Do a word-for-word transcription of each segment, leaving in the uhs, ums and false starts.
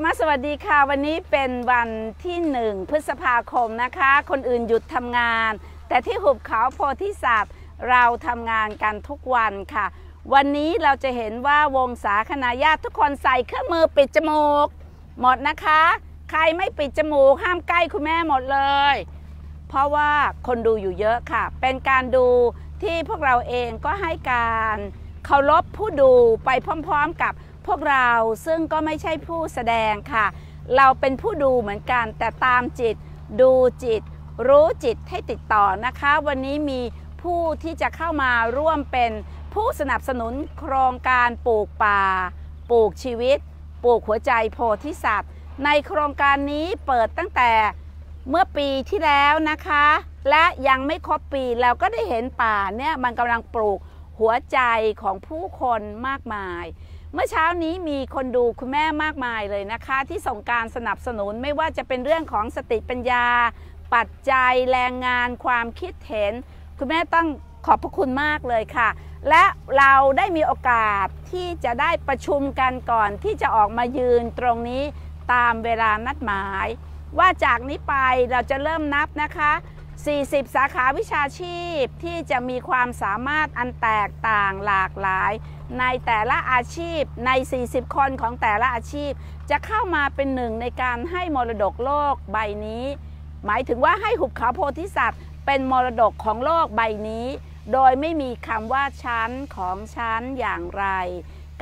รรมะสวัสดีค่ะวันนี้เป็นวันที่หนึ่งพฤษภาคมนะคะคนอื่นหยุดทำงานแต่ที่หุบเขาโพธิสัตว์เราทำงานกันทุกวันค่ะวันนี้เราจะเห็นว่าวงศาคณาญาติทุกคนใส่เครื่องมือปิดจมูกหมดนะคะใครไม่ปิดจมูกห้ามใกล้คุณแม่หมดเลยเพราะว่าคนดูอยู่เยอะค่ะเป็นการดูที่พวกเราเองก็ให้การเคารพผู้ดูไปพร้อมๆกับพวกเราซึ่งก็ไม่ใช่ผู้แสดงค่ะเราเป็นผู้ดูเหมือนกันแต่ตามจิตดูจิตรู้จิตให้ติดต่อนะคะวันนี้มีผู้ที่จะเข้ามาร่วมเป็นผู้สนับสนุนโครงการปลูกป่าปลูกชีวิตปลูกหัวใจโพธิสัตว์ในโครงการนี้เปิดตั้งแต่เมื่อปีที่แล้วนะคะและยังไม่ครบปีเราก็ได้เห็นป่าเนี่ยมันกำลังปลูกหัวใจของผู้คนมากมายเมื่อเช้านี้มีคนดูคุณแม่มากมายเลยนะคะที่ส่งการสนับสนุนไม่ว่าจะเป็นเรื่องของสติปัญญาปัจจัยแรงงานความคิดเห็นคุณแม่ต้องขอบพระคุณมากเลยค่ะและเราได้มีโอกาสที่จะได้ประชุมกันก่อนที่จะออกมายืนตรงนี้ตามเวลานัดหมายว่าจากนี้ไปเราจะเริ่มนับนะคะสี่สิบสาขาวิชาชีพที่จะมีความสามารถอันแตกต่างหลากหลายในแต่ละอาชีพในสี่สิบคนของแต่ละอาชีพจะเข้ามาเป็นหนึ่งในการให้มรดกโลกใบนี้หมายถึงว่าให้หุบเขาโพธิสัตว์เป็นมรดกของโลกใบนี้โดยไม่มีคำว่าชั้นของชั้นอย่างไร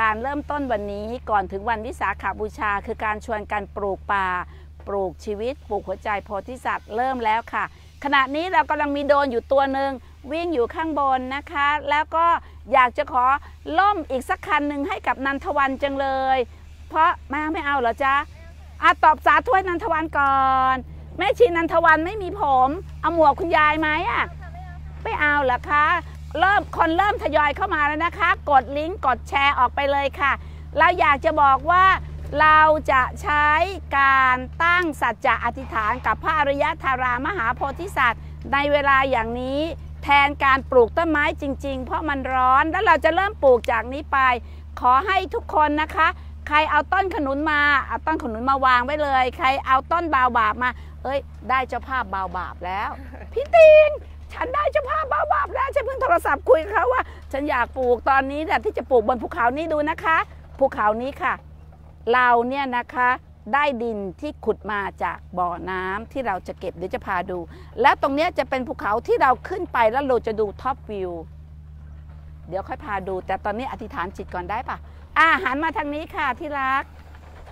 การเริ่มต้นวันนี้ก่อนถึงวันวิสาขบูชาคือการชวนกันปลูกป่าปลูกชีวิตปลูกหัวใจโพธิสัตว์เริ่มแล้วค่ะขณะนี้เรากำลังมีโดรนอยู่ตัวหนึ่งวิ่งอยู่ข้างบนนะคะแล้วก็อยากจะขอล่มอีกสักคันหนึ่งให้กับนันทวันจังเลยเพราะแม่ไม่เอาเหรอจ๊ะอ่ะตอบสาธุให้นันทวันก่อนแม่ชีนันทวันไม่มีผมเอาหมวกคุณยายไหมอ่ะไม่เอาเหรอคะเริ่มคนเริ่มทยอยเข้ามาแล้วนะคะกดลิงก์กดแชร์ออกไปเลยค่ะเราอยากจะบอกว่าเราจะใช้การตั้งสัจจะอธิษฐานกับพระอริยธารามหาโพธิสัตว์ในเวลาอย่างนี้แทนการปลูกต้นไม้จริงๆเพราะมันร้อนแล้วเราจะเริ่มปลูกจากนี้ไปขอให้ทุกคนนะคะใครเอาต้นขนุนมาเอาต้นขนุนมาวางไว้เลยใครเอาต้นบาวบาบมาเอ้ยได้เจ้าภาพบาวบาบแล้วพี่ติงฉันได้เจ้าภาพบาวบาบแล้วฉันเพิ่งโทรศัพท์คุยกับเขาว่าฉันอยากปลูกตอนนี้แต่ที่จะปลูกบนภูเขานี้ดูนะคะภูเขานี้ค่ะเราเนี่ยนะคะได้ดินที่ขุดมาจากบ่อน้ำที่เราจะเก็บเดี๋ยวจะพาดูแล้วตรงนี้จะเป็นภูเขาที่เราขึ้นไปแล้วเราจะดูท็อปวิวเดี๋ยวค่อยพาดูแต่ตอนนี้อธิษฐานจิตก่อนได้ปะอ่ะหันมาทางนี้ค่ะที่รัก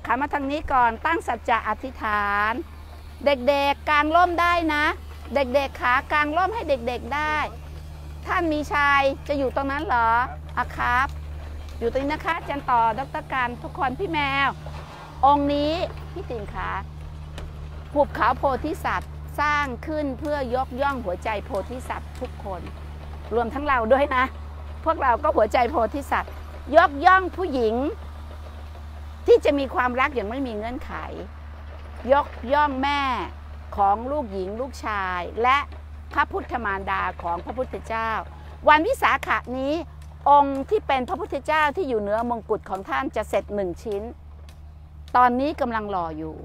หันมาทางนี้ก่อนตั้งสัจจะอธิษฐานเด็กๆกางร่มได้นะเด็กๆขากางร่มให้เด็กๆได้ท่านมีชัยจะอยู่ตรงนั้นเหรออ่ะครับอยู่ตรงนี้นะคะอาจารย์ต่อดร.การทุกคนพี่แมวองค์นี้พี่ติงค่ะหุบเขาโพธิสัตว์สร้างขึ้นเพื่อยกย่องหัวใจโพธิสัตว์ทุกคนรวมทั้งเราด้วยนะพวกเราก็หัวใจโพธิสัตว์ยกย่องผู้หญิงที่จะมีความรักอย่างไม่มีเงื่อนไขยกย่องแม่ของลูกหญิงลูกชายและพระพุทธมารดาของพระพุทธเจ้าวันวิสาขะนี้องค์ที่เป็นพระพุทธเจ้าที่อยู่เหนือมงกุฎของท่านจะเสร็จหนึ่งชิ้นตอนนี้กำลังรออยู่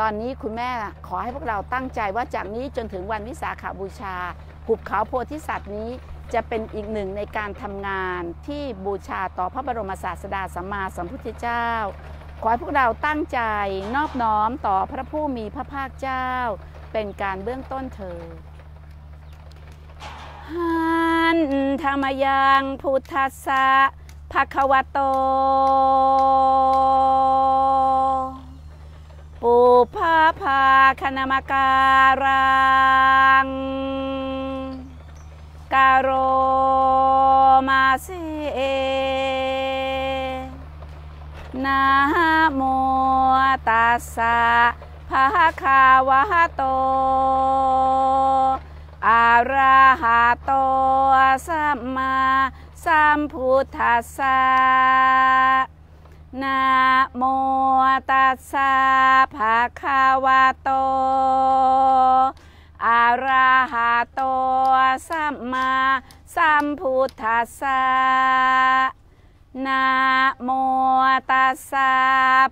ตอนนี้คุณแม่ขอให้พวกเราตั้งใจว่าจากนี้จนถึงวันวิสาขบูชาหุบเขาโพธิสัตว์นี้จะเป็นอีกหนึ่งในการทำงานที่บูชาต่อพระบรมศาสดาสัมมาสัมพุทธเจ้าขอให้พวกเราตั้งใจนอบน้อมต่อพระผู้มีพระภาคเจ้าเป็นการเบื้องต้นเถิดหันธรรมยังพุทธัสสะภควโตปุพพาภาคณมการังกาโรมาเสนะโมตัสสะภควโตอะระหะโตสัมมาสัมพุทธัสสะนะโมตัสสะภะคะวะโตอะระหะโตสัมมาสัมพุทธัสสะ นะโมตัสสะ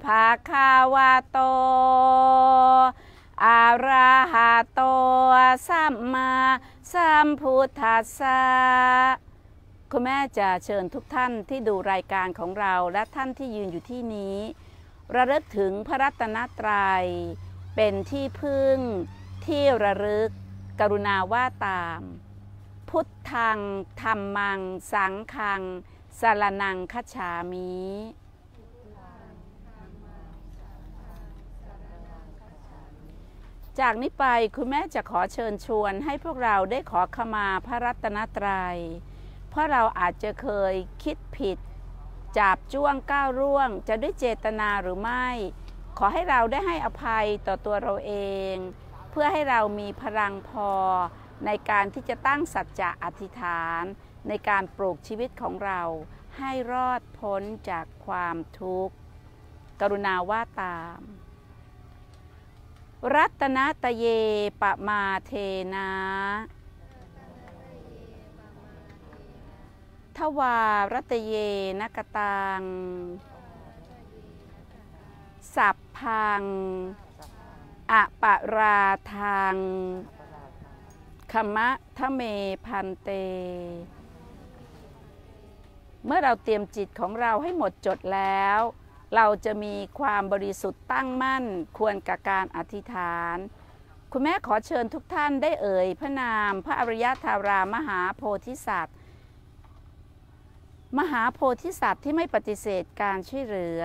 ภะคะวะโตอะระหะโตสัมมาสัมพุทธัสสะคุณแม่จะเชิญทุกท่านที่ดูรายการของเราและท่านที่ยืนอยู่ที่นี้ระลึกถึงพระรัตนตรัยเป็นที่พึ่งที่ระลึกกรุณาว่าตามพุทธังธัมมังสังฆังสรณังคัจฉามิจากนี้ไปคุณแม่จะขอเชิญชวนให้พวกเราได้ขอขมาพระรัตนตรัยเพราะเราอาจจะเคยคิดผิดจับจ้วงก้าวร่วงจะด้วยเจตนาหรือไม่ขอให้เราได้ให้อภัยต่อตัวเราเองเพื่อให้เรามีพลังพอในการที่จะตั้งสัจจะอธิษฐานในการปลูกชีวิตของเราให้รอดพ้นจากความทุกข์กรุณาว่าตามรัตนะตะเยปะมาเทนะทวารัตเยนกตังสัพพังอปราทังขมะทะเมพันเตเมื่อเราเตรียมจิตของเราให้หมดจดแล้วเราจะมีความบริสุทธิ์ตั้งมั่นควรกับการอธิษฐานคุณแม่ขอเชิญทุกท่านได้เอ่ยพระนามพระอริยธารามหาโพธิสัตว์มหาโพธิสัตว์ที่ไม่ปฏิเสธการช่วยเหลือ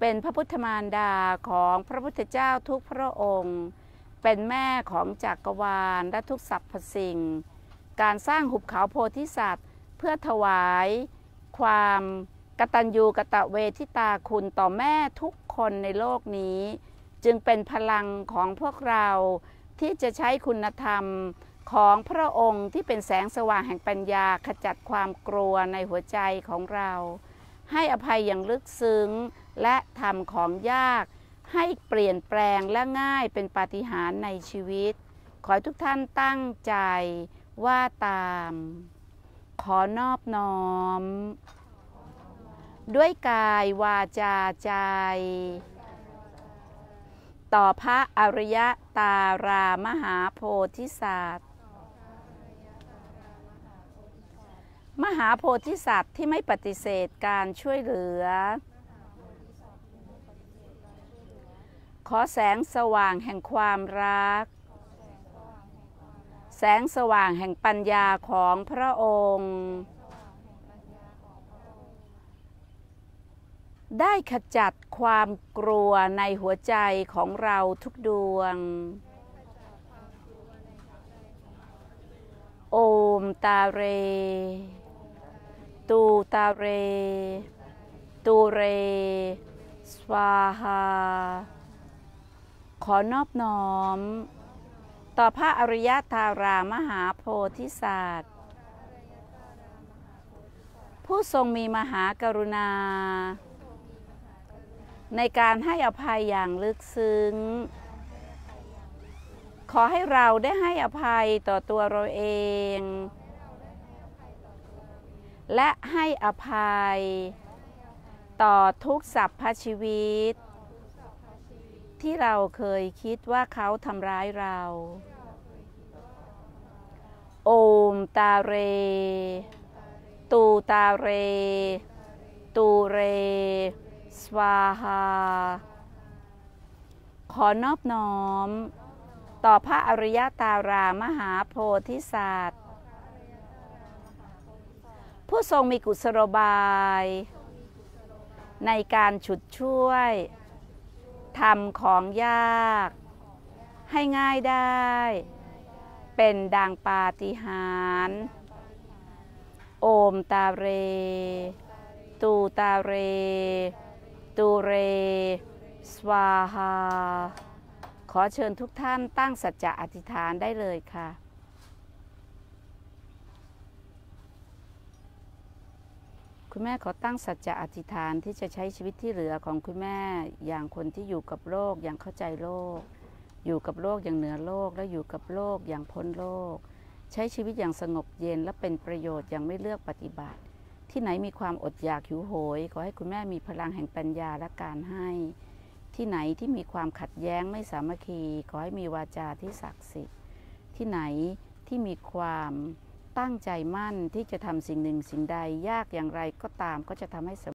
เป็นพระพุทธมารดาของพระพุทธเจ้าทุกพระองค์เป็นแม่ของจักรวาลและทุกสรรพสิ่งการสร้างหุบเขาโพธิสัตว์เพื่อถวายความกตัญญูกตเวทิตาคุณต่อแม่ทุกคนในโลกนี้จึงเป็นพลังของพวกเราที่จะใช้คุณธรรมของพระองค์ที่เป็นแสงสว่างแห่งปัญญาขจัดความกลัวในหัวใจของเราให้อภัยอย่างลึกซึ้งและทำของยากให้เปลี่ยนแปลงและง่ายเป็นปาฏิหาริย์ในชีวิตขอทุกท่านตั้งใจว่าตามขอนอบน้อมด้วยกายวาจาใจต่อพระอริยตารามหาโพธิสัตว์มหาโพธิสัตว์ที่ไม่ปฏิเสธการช่วยเหลือขอแสงสว่างแห่งความรักแสงสว่างแห่งปัญญาของพระองค์ได้ขจัดความกลัวในหัวใจของเราทุกดวงโอมตาเรตูตาเรตูเรสวาหาขอนอบน้อมต่อพระอริยธารามหาโพธิสัตว์ผู้ทรงมีมหากรุณาในการให้อภัยอย่างลึกซึ้งขอให้เราได้ให้อภัยต่อตัวเราเองและให้อภัยต่อทุกสรรพชีวิตที่เราเคยคิดว่าเขาทำร้ายเราโอมตาเรตูตาเรตูเรสวาหาขอนอบน้อมต่อพระอริยตารามหาโพธิสัตว์ผู้ทรงมีกุศโลบายในการฉุดช่วยทำของยากให้ง่ายได้เป็นดังปาฏิหาริย์โอมตาเรตูตาเรตูเรสวาหาขอเชิญทุกท่านตั้งสัจจะอธิษฐานได้เลยค่ะคุณแม่ขอตั้งสัจจะอธิษฐานที่จะใช้ชีวิตที่เหลือของคุณแม่อย่างคนที่อยู่กับโลกอย่างเข้าใจโลกอยู่กับโลกอย่างเหนือโลกและอยู่กับโลกอย่างพ้นโลกใช้ชีวิตอย่างสงบเย็นและเป็นประโยชน์อย่างไม่เลือกปฏิบัติ ที่ไหนมีความอดอยากหิวโหยขอให้คุณแม่มีพลังแห่งปัญญาและการให้ที่ไหนที่มีความขัดแย้งไม่สามัคคีขอให้มีวาจาที่ศักดิ์สิทธิ์ที่ไหนที่มีความตั้งใจมั่นที่จะทำสิ่งหนึ่งสิ่งใดยากอย่างไรก็ตามก็จะทำให้สำเร็จ